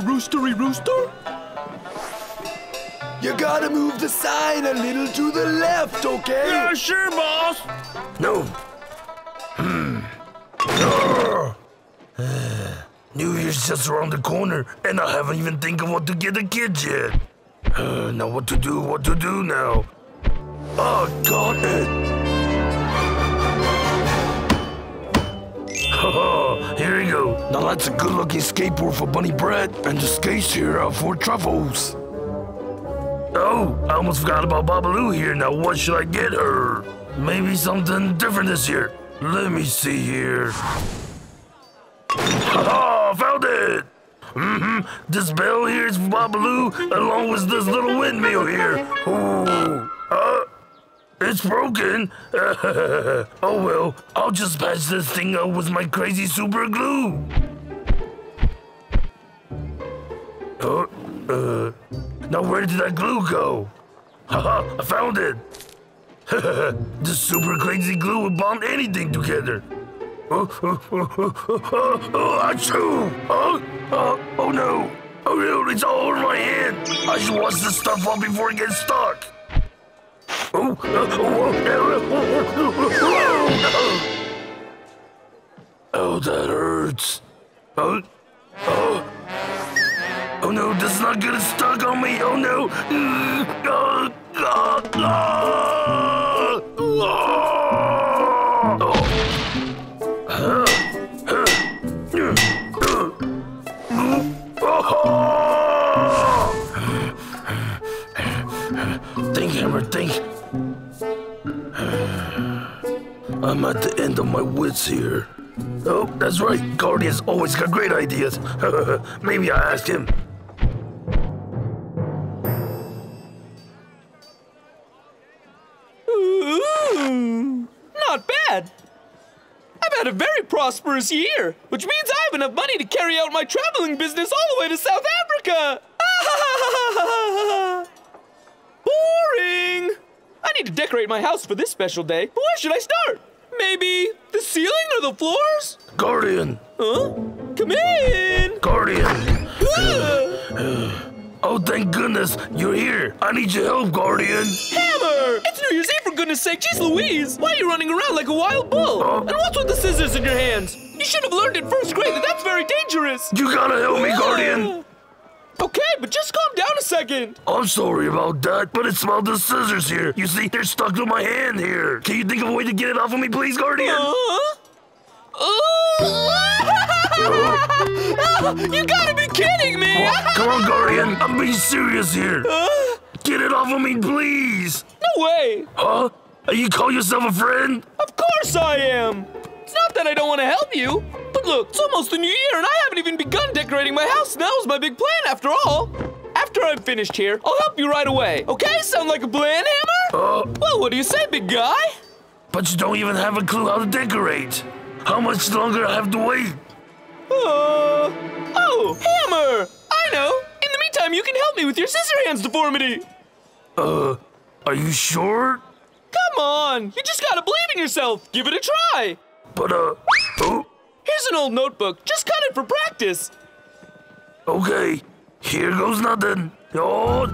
there, Roostery Rooster? You gotta move the sign a little to the left, okay? Yeah, sure, boss. No. New Year's just around the corner, and I haven't even think of what to get the kids yet. Now what to do now? Oh, got it! Here you go. Now that's a good-looking skateboard for Bunny Brad, and the skates here are for Truffles. Oh, I almost forgot about Babalu here. Now what should I get her? Maybe something different this year. Let me see here. Ha-ha, found it! This bell here is for Babalu, along with this little windmill here. Ooh. It's broken. Oh well, I'll just patch this thing up with my crazy super glue. Now where did that glue go? Haha, I found it. This super crazy glue would bond anything together. Achoo! Oh no! Oh no, it's all over my hand. I should wash this stuff off before it gets stuck. Oh, that hurts. Oh no, that's not gonna stuck on me. Oh no. Think, Hammer, think. I'm at the end of my wits here. Oh, that's right. Guardian's always got great ideas. Maybe I ask him. Ooh, not bad. I've had a very prosperous year, which means I have enough money to carry out my traveling business all the way to South Africa. Boring. I need to decorate my house for this special day, but where should I start? Maybe the ceiling or the floors? Guardian! Huh? Come in! Guardian! Oh, thank goodness, you're here. I need your help, Guardian. Hammer! It's New Year's Eve, for goodness sake. Jeez Louise, why are you running around like a wild bull? And what's with the scissors in your hands? You should have learned in first grade that that's very dangerous. You gotta help me, Guardian. Okay, but just calm down a second. I'm sorry about that, but it's about the scissors here. You see, they're stuck to my hand here. Can you think of a way to get it off of me, please, Guardian? You gotta be kidding me! Come on, Guardian. I'm being serious here. Get it off of me, please. No way. Huh? You call yourself a friend? Of course I am. It's not that I don't want to help you. But look, it's almost the new year and I haven't even begun decorating my house. That was my big plan after all. After I'm finished here, I'll help you right away. Okay, sound like a plan, Hammer? Well, what do you say, big guy? But you don't even have a clue how to decorate. How much longer I have to wait? Oh, Hammer! I know! In the meantime, you can help me with your scissor hands deformity. Are you sure? Come on, you just gotta believe in yourself. Give it a try. But, oh. Here's an old notebook. Just cut it for practice. Okay, here goes nothing. Oh.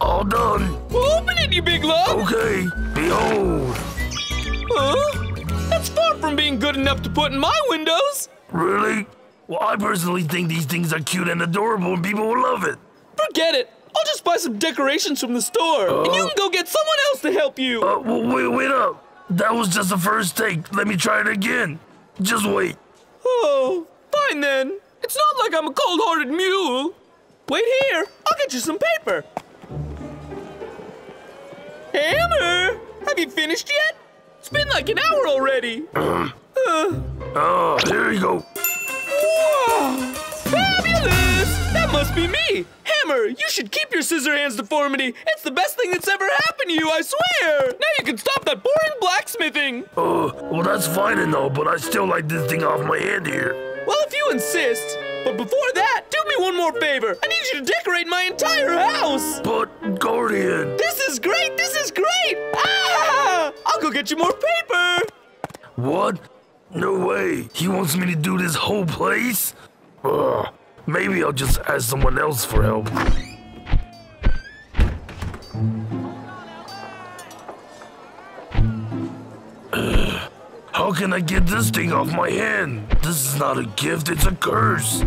All done. Well, open it, you big lug. Okay, behold. Huh? That's far from being good enough to put in my windows. Really? Well, I personally think these things are cute and adorable and people will love it. Forget it. I'll just buy some decorations from the store, and you can go get someone else to help you. Wait up. That was just the first take. Let me try it again. Just wait. Oh, fine then. It's not like I'm a cold-hearted mule. Wait here. I'll get you some paper. Hammer! Have you finished yet? It's been like an hour already. Oh, here you go. Whoa! Fabulous! That must be me. Hammer, you should keep your scissor hands deformity. It's the best thing that's ever happened to you, I swear. Now you can stop that boring blacksmithing. Well, that's fine and all, but I still like this thing off my hand here. Well, if you insist. But before that, do me one more favor. I need you to decorate my entire house. But, Guardian. This is great, this is great. I'll go get you more paper. What? No way. He wants me to do this whole place? Ugh. Maybe I'll just ask someone else for help. How can I get this thing off my hand? This is not a gift, it's a curse.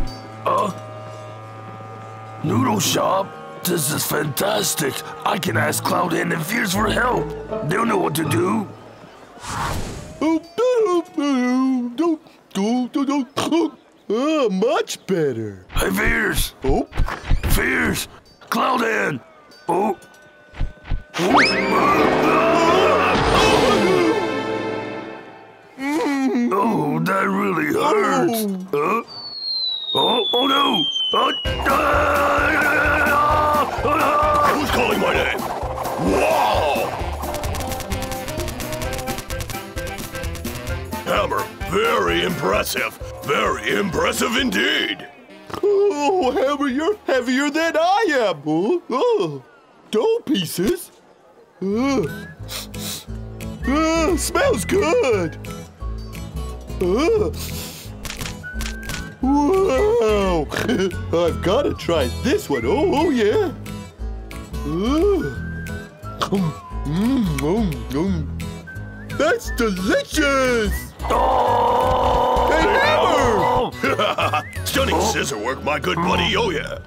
Noodle shop? This is fantastic. I can ask Cloudhand and Fierce for help. They'll know what to do. Much better. Hey, Fierce. Oh. Fierce. Cloudhand. Oh. Oh, that really hurts. Oh no. Who's calling my name? Wow! Hammer, very impressive indeed. Oh, Hammer, you're heavier than I am. Dough pieces. Smells good. Wow! I've got to try this one. Oh yeah. That's delicious. Oh! Hey, Hammer! Stunning scissor work, my good buddy. Oh yeah.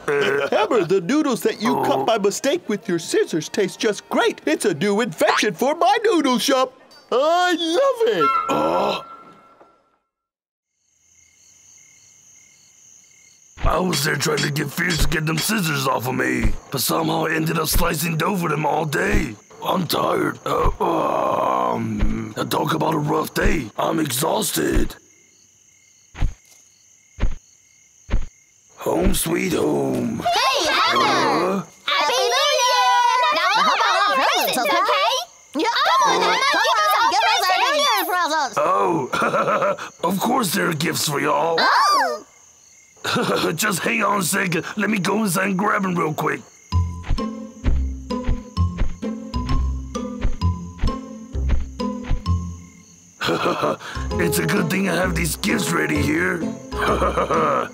Hammer, the noodles that you cut by mistake with your scissors taste just great. It's a new invention for my noodle shop. I love it. I was there trying to get Fierce to get them scissors off of me, but somehow I ended up slicing dough for them all day. I'm tired. Now talk about a rough day. I'm exhausted. Home sweet home. Hey, Hammer! Happy New Year! Now how about our presents, okay? Come on, Hammer! Give us our presents! Of course there are gifts for y'all. Just hang on a second. Let me go inside and grab him real quick. It's a good thing I have these gifts ready here.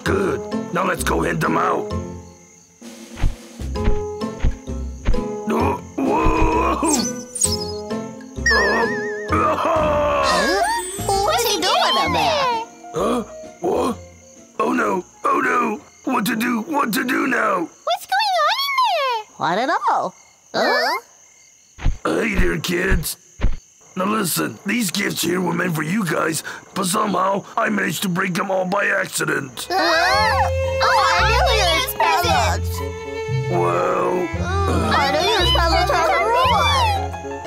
Good. Now let's go hand them out. What's he doing up there? What? Oh no, oh no. What to do now? What's going on in there? What at all? Hey there, kids. Now listen, these gifts here were meant for you guys, but somehow I managed to break them all by accident. Our New Year's presents! Well... our New Year's presents are a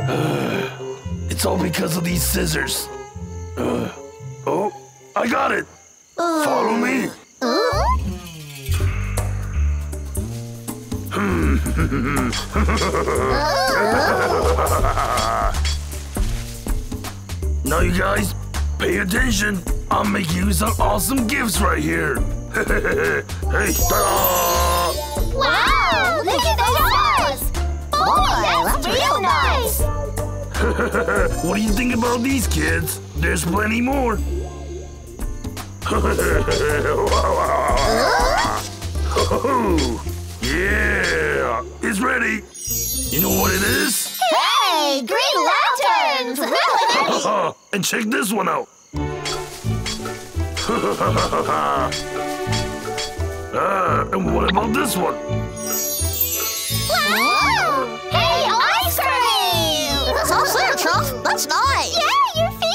robot! It's all because of these scissors. I got it! Follow me. Now you guys, pay attention. I'm making you some awesome gifts right here. Hey, ta-da! Wow, look at the stars! Boy, that's real nice! What do you think about these, kids? There's plenty more. Yeah, it's ready. You know what it is? Hey, green lanterns! And check this one out. And what about this one? Wow! Hey, ice cream! That's awesome, Truff. That's nice. Yeah, your favorite.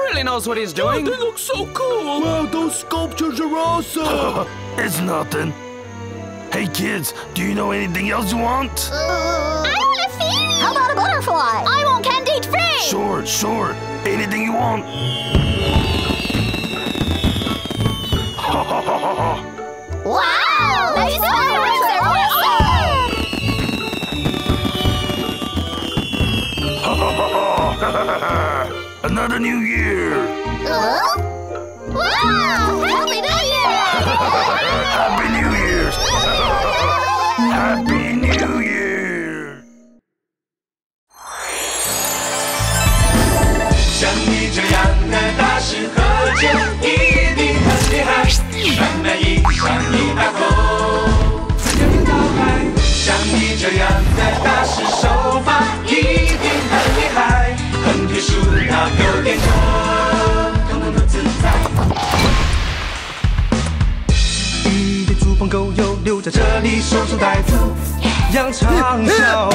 Really knows what he's doing. They look so cool. Wow, those sculptures are awesome. It's nothing. Hey kids, do you know anything else you want? I want a fairy. How about a butterfly? I want candied fruit. Sure. Anything you want. Wow, these fireworks are awesome. Another new year! Wow! Happy New Year! Happy New Year's! Happy New Year! 狗又留在这里守株待兔，扬长啸，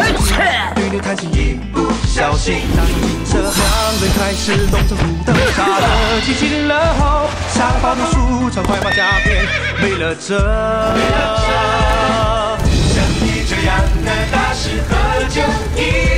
女女贪心一不小心，当这两人开始龙争虎斗，杀了机器人后，想把魔术超快把家变，为了这，像你这样的大师喝酒。